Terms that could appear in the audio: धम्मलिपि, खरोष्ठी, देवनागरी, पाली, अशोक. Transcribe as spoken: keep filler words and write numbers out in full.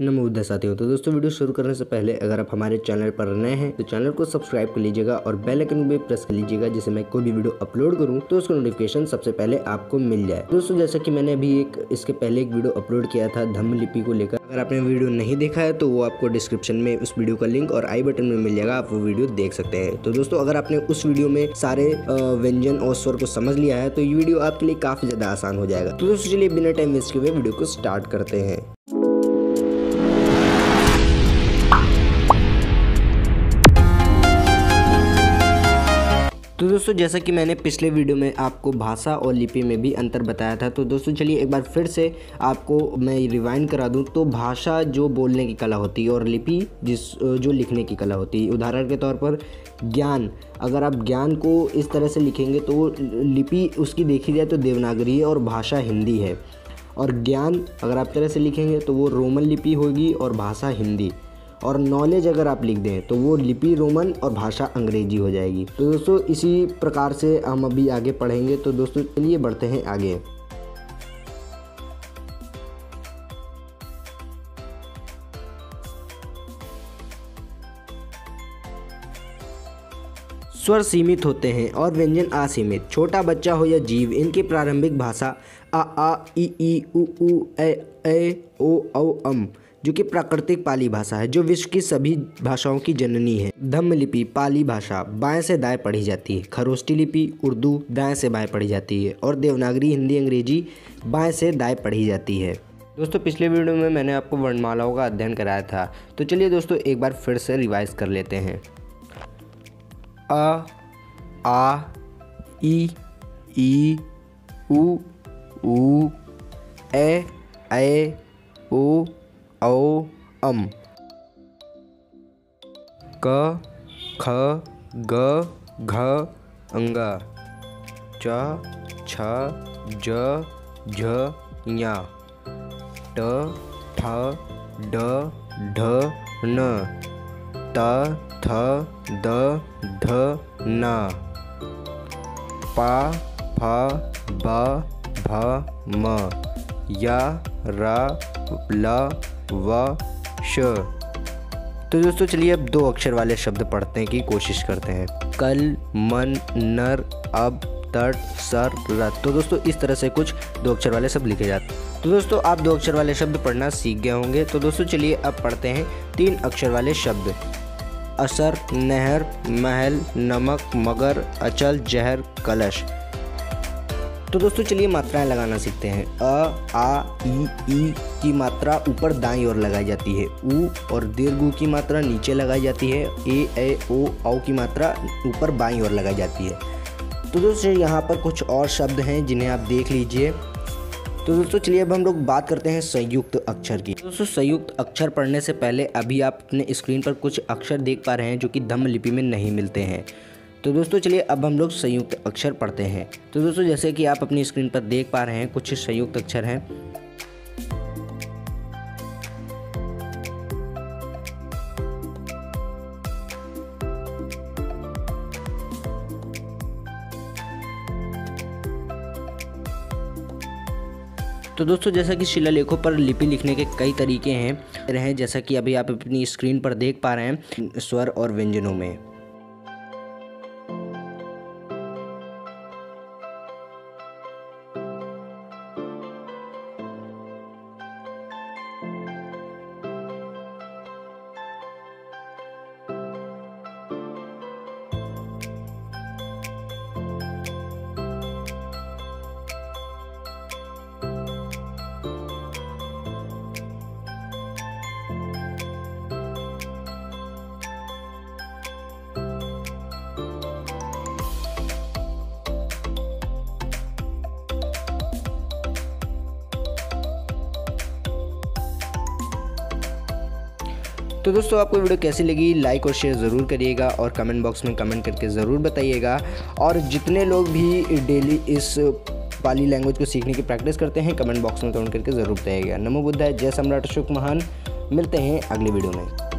नमो बुद्धाय साथियों। तो दोस्तों वीडियो शुरू करने से पहले अगर आप हमारे चैनल पर नए हैं तो चैनल को सब्सक्राइब कर लीजिएगा और बेल आइकन भी प्रेस कर लीजिएगा, जिससे मैं कोई भी वीडियो अपलोड करूं तो उसका नोटिफिकेशन सबसे पहले आपको मिल जाए। दोस्तों जैसा कि मैंने अभी एक इसके पहले एक वीडियो अपलोड किया था धम्मलिपि को लेकर, अगर आपने वीडियो नहीं देखा है तो वो आपको डिस्क्रिप्शन में उस वीडियो का लिंक और आई बटन में मिल जाएगा, आप वो वीडियो देख सकते हैं। तो दोस्तों अगर आपने उस वीडियो में सारे व्यंजन और स्वर को समझ लिया है तो ये वीडियो आपके लिए काफी ज्यादा आसान हो जाएगा। तो दोस्तों चलिए बिना टाइम वेस्ट किए वीडियो को स्टार्ट करते हैं। तो दोस्तों जैसा कि मैंने पिछले वीडियो में आपको भाषा और लिपि में भी अंतर बताया था, तो दोस्तों चलिए एक बार फिर से आपको मैं रिवाइंड करा दूं। तो भाषा जो बोलने की कला होती है और लिपि जिस जो लिखने की कला होती है। उदाहरण के तौर पर ज्ञान, अगर आप ज्ञान को इस तरह से लिखेंगे तो लिपि उसकी देखी जाए तो देवनागरी है और भाषा हिंदी है, और ज्ञान अगर आप तरह से लिखेंगे तो वो रोमन लिपि होगी और भाषा हिंदी, और नॉलेज अगर आप लिख दें तो वो लिपि रोमन और भाषा अंग्रेजी हो जाएगी। तो दोस्तों इसी प्रकार से हम अभी आगे पढ़ेंगे। तो दोस्तों चलिए बढ़ते हैं आगे। स्वर सीमित होते हैं और व्यंजन असीमित। छोटा बच्चा हो या जीव, इनकी प्रारंभिक भाषा आ आ ई ई उ उ ए ए ओ औ अम, जो कि प्राकृतिक पाली भाषा है, जो विश्व की सभी भाषाओं की जननी है। धम्मलिपि पाली भाषा बाएं से दाएं पढ़ी जाती है, खरोष्ठी लिपि उर्दू दाएं से बाएं पढ़ी जाती है, और देवनागरी हिंदी अंग्रेजी बाएं से दाएं पढ़ी जाती है। दोस्तों पिछले वीडियो में मैंने आपको वर्णमालाओं का अध्ययन कराया था, तो चलिए दोस्तों एक बार फिर से रिवाइज कर लेते हैं। अ आ ई ई उ ऊ ए ऐ ओ औ अम, क ख ग घ अंग, च छ ज झ ञ, ट ठ ड ढ न, त थ द ध न, प फ ब भ म, य र ल व श। तो दोस्तों चलिए अब दो अक्षर वाले शब्द पढ़ने की कोशिश करते हैं। कल मन नर अब तट सर रत। तो दोस्तों इस तरह से कुछ दो अक्षर वाले शब्द लिखे जाते हैं। तो दोस्तों आप दो अक्षर वाले शब्द पढ़ना सीख गए होंगे। तो दोस्तों चलिए अब पढ़ते हैं तीन अक्षर वाले शब्द। असर नहर महल नमक मगर अचल जहर कलश। तो दोस्तों चलिए मात्राएं लगाना सीखते हैं। अ आ ई ई की मात्रा ऊपर दाईं ओर लगाई जाती है, ऊ और दीर्घ ऊ की मात्रा नीचे लगाई जाती है, ए ए ओ औ की मात्रा ऊपर बाईं ओर लगाई जाती है। तो दोस्तों यहाँ पर कुछ और शब्द हैं जिन्हें आप देख लीजिए। तो दोस्तों चलिए अब हम लोग बात करते हैं संयुक्त अक्षर की। दोस्तों संयुक्त अक्षर पढ़ने से पहले अभी आप अपने स्क्रीन पर कुछ अक्षर देख पा रहे हैं जो कि धम्मलिपि में नहीं मिलते हैं। तो दोस्तों चलिए अब हम लोग संयुक्त अक्षर पढ़ते हैं। तो दोस्तों जैसे कि आप अपनी स्क्रीन पर देख पा रहे हैं कुछ संयुक्त अक्षर हैं। तो दोस्तों जैसा कि शिलालेखों पर लिपि लिखने के कई तरीके हैं, जैसा कि अभी आप अपनी स्क्रीन पर देख पा रहे हैं स्वर और व्यंजनों में। तो दोस्तों आपको वीडियो कैसी लगी लाइक और शेयर ज़रूर करिएगा, और कमेंट बॉक्स में कमेंट करके ज़रूर बताइएगा। और जितने लोग भी डेली इस पाली लैंग्वेज को सीखने की प्रैक्टिस करते हैं कमेंट बॉक्स में कमेंट करके ज़रूर बताइएगा। नमो बुद्धाय, जय सम्राट अशोक महान। मिलते हैं अगले वीडियो में।